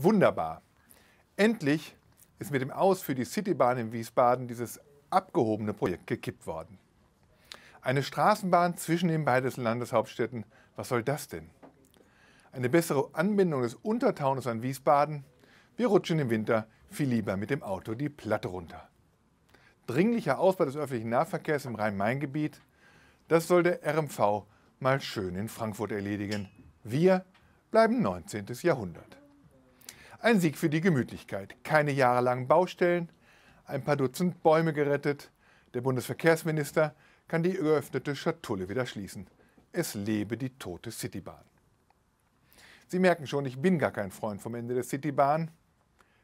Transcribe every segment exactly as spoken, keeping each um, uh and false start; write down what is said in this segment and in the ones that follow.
Wunderbar. Endlich ist mit dem Aus für die City-Bahn in Wiesbaden dieses abgehobene Projekt gekippt worden. Eine Straßenbahn zwischen den beiden Landeshauptstädten, was soll das denn? Eine bessere Anbindung des Untertaunus an Wiesbaden? Wir rutschen im Winter viel lieber mit dem Auto die Platte runter. Dringlicher Ausbau des öffentlichen Nahverkehrs im Rhein-Main-Gebiet? Das soll der R M V mal schön in Frankfurt erledigen. Wir bleiben neunzehntes. Jahrhundert. Ein Sieg für die Gemütlichkeit. Keine jahrelangen Baustellen, ein paar Dutzend Bäume gerettet. Der Bundesverkehrsminister kann die geöffnete Schatulle wieder schließen. Es lebe die tote Citybahn. Sie merken schon, ich bin gar kein Freund vom Ende der Citybahn.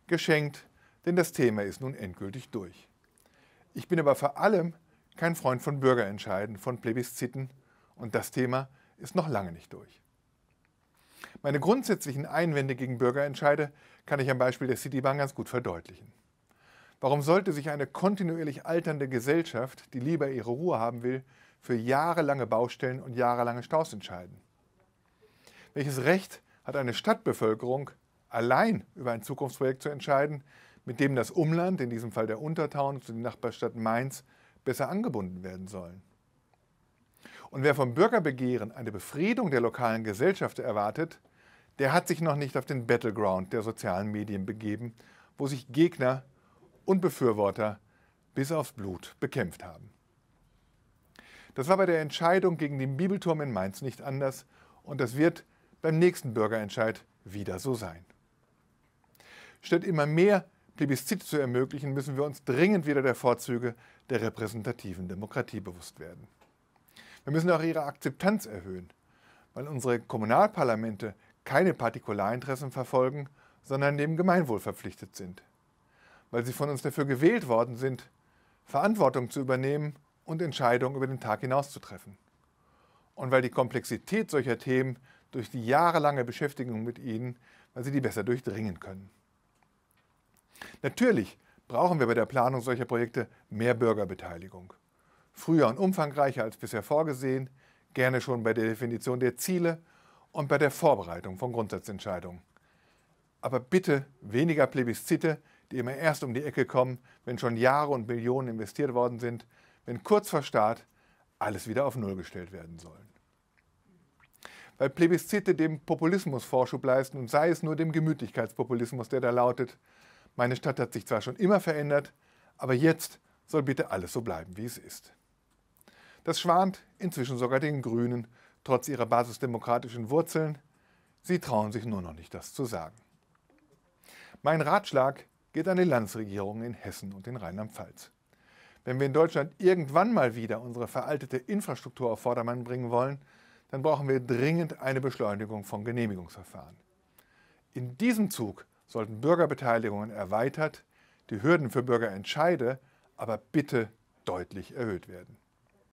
Geschenkt, denn das Thema ist nun endgültig durch. Ich bin aber vor allem kein Freund von Bürgerentscheiden, von Plebisziten, und das Thema ist noch lange nicht durch. Meine grundsätzlichen Einwände gegen Bürgerentscheide kann ich am Beispiel der Citybahn ganz gut verdeutlichen. Warum sollte sich eine kontinuierlich alternde Gesellschaft, die lieber ihre Ruhe haben will, für jahrelange Baustellen und jahrelange Staus entscheiden? Welches Recht hat eine Stadtbevölkerung, allein über ein Zukunftsprojekt zu entscheiden, mit dem das Umland, in diesem Fall der Untertaunus und die Nachbarstadt Mainz, besser angebunden werden sollen? Und wer vom Bürgerbegehren eine Befriedung der lokalen Gesellschaft erwartet, der hat sich noch nicht auf den Battleground der sozialen Medien begeben, wo sich Gegner und Befürworter bis aufs Blut bekämpft haben. Das war bei der Entscheidung gegen den Bibelturm in Mainz nicht anders, und das wird beim nächsten Bürgerentscheid wieder so sein. Statt immer mehr Plebiszite zu ermöglichen, müssen wir uns dringend wieder der Vorzüge der repräsentativen Demokratie bewusst werden. Wir müssen auch ihre Akzeptanz erhöhen, weil unsere Kommunalparlamente keine Partikularinteressen verfolgen, sondern dem Gemeinwohl verpflichtet sind, weil sie von uns dafür gewählt worden sind, Verantwortung zu übernehmen und Entscheidungen über den Tag hinaus zu treffen. Und weil die Komplexität solcher Themen durch die jahrelange Beschäftigung mit ihnen, weil sie die besser durchdringen können. Natürlich brauchen wir bei der Planung solcher Projekte mehr Bürgerbeteiligung. Früher und umfangreicher als bisher vorgesehen, gerne schon bei der Definition der Ziele und bei der Vorbereitung von Grundsatzentscheidungen. Aber bitte weniger Plebiszite, die immer erst um die Ecke kommen, wenn schon Jahre und Millionen investiert worden sind, wenn kurz vor Start alles wieder auf Null gestellt werden sollen. Weil Plebiszite dem Populismus Vorschub leisten, und sei es nur dem Gemütlichkeitspopulismus, der da lautet: Meine Stadt hat sich zwar schon immer verändert, aber jetzt soll bitte alles so bleiben, wie es ist. Das schwant inzwischen sogar den Grünen, trotz ihrer basisdemokratischen Wurzeln. Sie trauen sich nur noch nicht, das zu sagen. Mein Ratschlag geht an die Landesregierungen in Hessen und in Rheinland-Pfalz. Wenn wir in Deutschland irgendwann mal wieder unsere veraltete Infrastruktur auf Vordermann bringen wollen, dann brauchen wir dringend eine Beschleunigung von Genehmigungsverfahren. In diesem Zug sollten Bürgerbeteiligungen erweitert, die Hürden für Bürgerentscheide aber bitte deutlich erhöht werden.